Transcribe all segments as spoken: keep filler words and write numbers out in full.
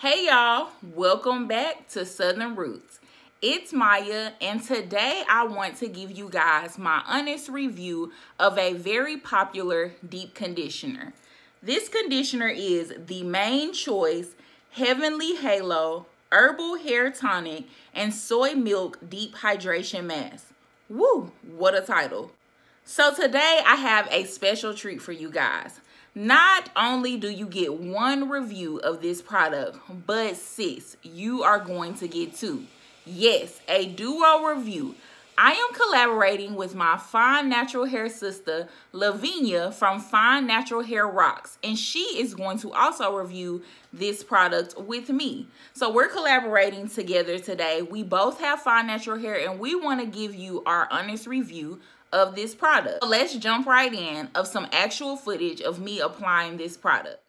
Hey y'all, welcome back to Southern Roots. It's Maya, and today I want to give you guys my honest review of a very popular deep conditioner. This conditioner is The Mane Choice Heavenly Halo Herbal Hair Tonic and Soy Milk Deep Hydration Mask. Woo, what a title. So today I have a special treat for you guys. Not only do you get one review of this product, but sis, you are going to get two. Yes, a duo review. I am collaborating with my fine natural hair sister, Lavinia from Fine Natural Hair Rocks, and she is going to also review this product with me. So we're collaborating together today. We both have fine natural hair, and we want to give you our honest review of this product. So let's jump right in of some actual footage of me applying this product.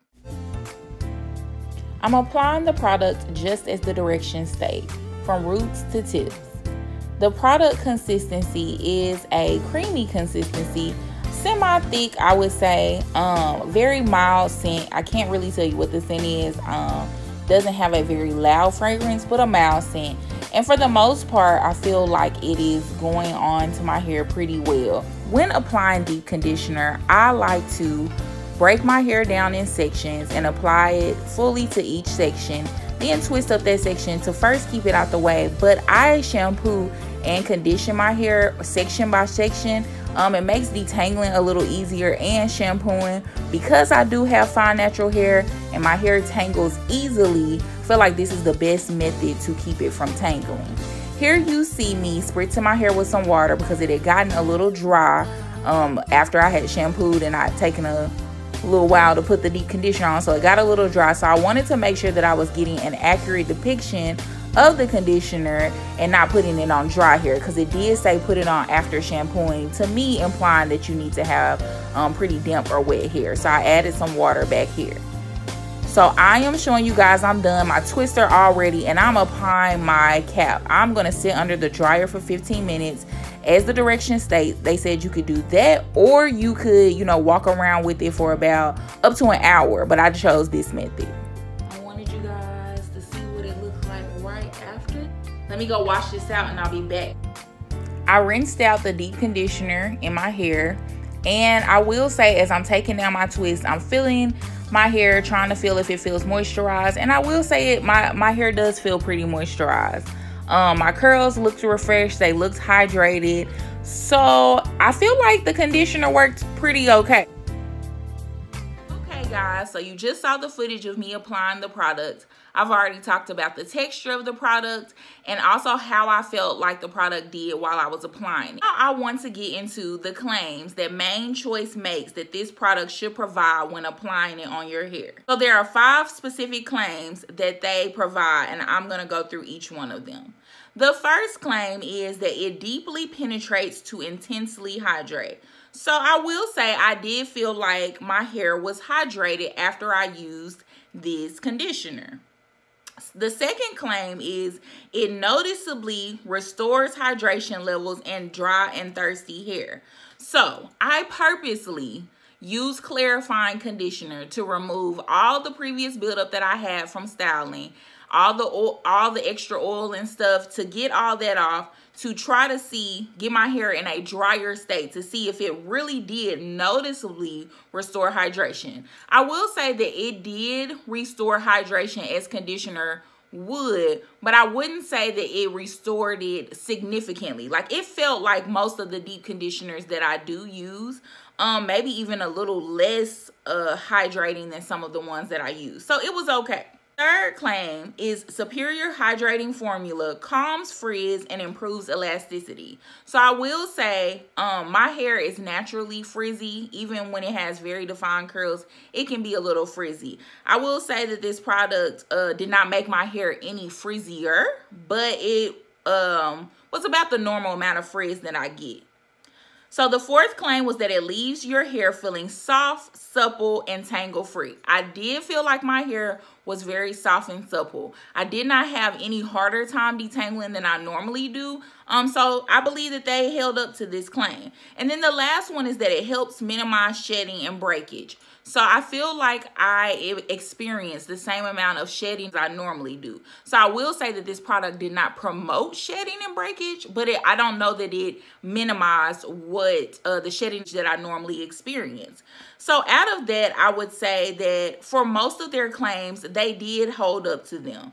I'm applying the product just as the directions state, from roots to tips. The product consistency is a creamy consistency, semi-thick, I would say, um, very mild scent. I can't really tell you what the scent is. Um, doesn't have a very loud fragrance, but a mild scent. And for the most part, I feel like it is going on to my hair pretty well. When applying deep conditioner, I like to break my hair down in sections and apply it fully to each section, then twist up that section to first keep it out the way. But I shampoo and condition my hair section by section. Um, it makes detangling a little easier and shampooing. Because I do have fine natural hair and my hair tangles easily, I feel like this is the best method to keep it from tangling. Here you see me spritzing my hair with some water because it had gotten a little dry um, after I had shampooed and I had taken a little while to put the deep conditioner on, so it got a little dry. So I wanted to make sure that I was getting an accurate depiction of the conditioner and not putting it on dry hair, because it did say put it on after shampooing, to me implying that you need to have um, pretty damp or wet hair. So I added some water back here. So I am showing you guys I'm done. My twists are already, and I'm applying my cap. I'm gonna sit under the dryer for fifteen minutes. As the direction states, they said you could do that, or you could, you know, walk around with it for about up to an hour, but I chose this method. I wanted you guys to see what it looks like right after. Let me go wash this out and I'll be back. I rinsed out the deep conditioner in my hair, and I will say, as I'm taking down my twist, I'm feeling my hair, trying to feel if it feels moisturized, and I will say it, my, my hair does feel pretty moisturized. Um, my curls looked refreshed, they looked hydrated, so I feel like the conditioner worked pretty okay. Okay guys, so you just saw the footage of me applying the product. I've already talked about the texture of the product and also how I felt like the product did while I was applying it. Now I want to get into the claims that Mane Choice makes that this product should provide when applying it on your hair. So there are five specific claims that they provide, and I'm going to go through each one of them. The first claim is that it deeply penetrates to intensely hydrate. So I will say I did feel like my hair was hydrated after I used this conditioner. The second claim is it noticeably restores hydration levels in dry and thirsty hair. So I purposely use clarifying conditioner to remove all the previous buildup that I had from styling, all the oil, all the extra oil and stuff, to get all that off, to try to see, get my hair in a drier state, to see if it really did noticeably restore hydration. I will say that it did restore hydration as conditioner would, but I wouldn't say that it restored it significantly. Like, it felt like most of the deep conditioners that I do use, um, maybe even a little less uh, hydrating than some of the ones that I use. So it was okay. Third claim is superior hydrating formula calms frizz and improves elasticity. So I will say um, my hair is naturally frizzy. Even when it has very defined curls, it can be a little frizzy. I will say that this product uh, did not make my hair any frizzier, but it um, was about the normal amount of frizz that I get. So the fourth claim was that it leaves your hair feeling soft, supple, and tangle-free. I did feel like my hair was very soft and supple. I did not have any harder time detangling than I normally do. Um, so I believe that they held up to this claim. And then the last one is that it helps minimize shedding and breakage. So I feel like I experienced the same amount of shedding as I normally do. So I will say that this product did not promote shedding and breakage, but it, I don't know that it minimized what uh, the shedding that I normally experience. So out of that, I would say that for most of their claims, they did hold up to them.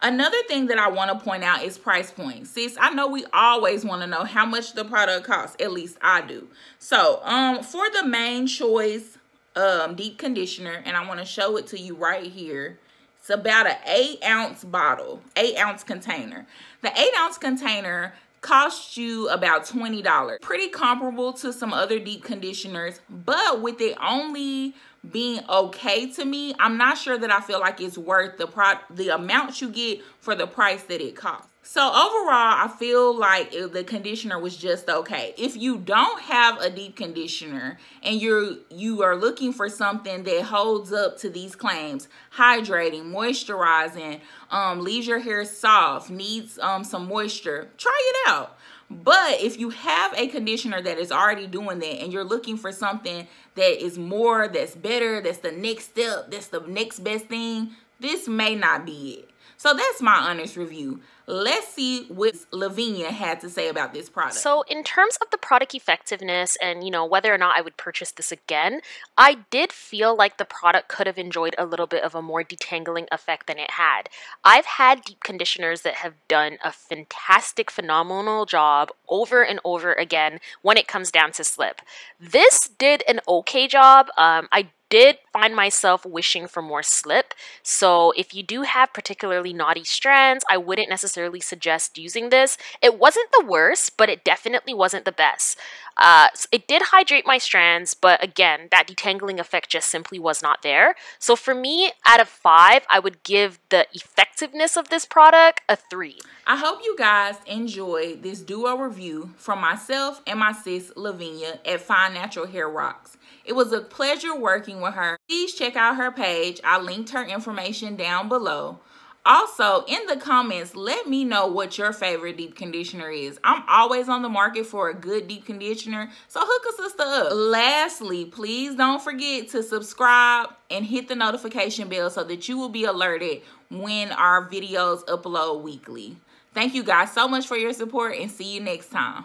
Another thing that I want to point out is price point. Sis, I know we always want to know how much the product costs. At least I do. So um, for the Mane Choice um, Deep Conditioner, and I want to show it to you right here. It's about an eight ounce bottle, eight ounce container. The eight ounce container costs you about twenty dollars. Pretty comparable to some other deep conditioners, but with it only being okay to me, I'm not sure that I feel like it's worth the pro the amount you get for the price that it costs. So overall, I feel like the conditioner was just okay. If you don't have a deep conditioner and you're you are looking for something that holds up to these claims, hydrating, moisturizing, um, leaves your hair soft, needs um, some moisture, try it out. But if you have a conditioner that is already doing that and you're looking for something that is more, that's better, that's the next step, that's the next best thing, this may not be it. So that's my honest review. Let's see what Lavinia had to say about this product. So in terms of the product effectiveness and, you know, whether or not I would purchase this again, I did feel like the product could have enjoyed a little bit of a more detangling effect than it had. I've had deep conditioners that have done a fantastic, phenomenal job over and over again when it comes down to slip. This did an okay job. Um, I did find myself wishing for more slip. So if you do have particularly knotty strands, I wouldn't necessarily suggest using this. It wasn't the worst, but it definitely wasn't the best. Uh, it did hydrate my strands, but again, that detangling effect just simply was not there. So for me, out of five, I would give the effectiveness of this product a three. I hope you guys enjoyed this duo review from myself and my sis Lavinia at Fine Natural Hair Rocks. It was a pleasure working with her. Please check out her page. I linked her information down below. Also, in the comments, let me know what your favorite deep conditioner is. I'm always on the market for a good deep conditioner, so hook a sister up. Lastly, please don't forget to subscribe and hit the notification bell so that you will be alerted when our videos upload weekly. Thank you guys so much for your support and see you next time.